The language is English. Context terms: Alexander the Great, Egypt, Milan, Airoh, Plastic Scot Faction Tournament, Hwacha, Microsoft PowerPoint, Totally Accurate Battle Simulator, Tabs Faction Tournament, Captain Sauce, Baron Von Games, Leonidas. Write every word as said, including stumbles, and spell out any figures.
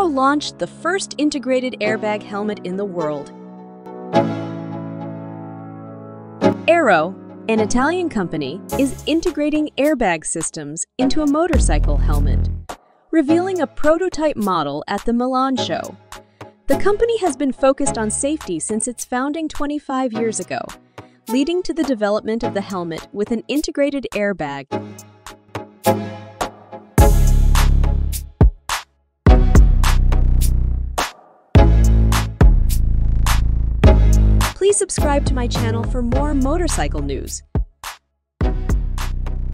Airoh launched the first integrated airbag helmet in the world. Airoh, an Italian company, is integrating airbag systems into a motorcycle helmet, revealing a prototype model at the Milan show. The company has been focused on safety since its founding twenty-five years ago, leading to the development of the helmet with an integrated airbag. Please subscribe to my channel for more motorcycle news.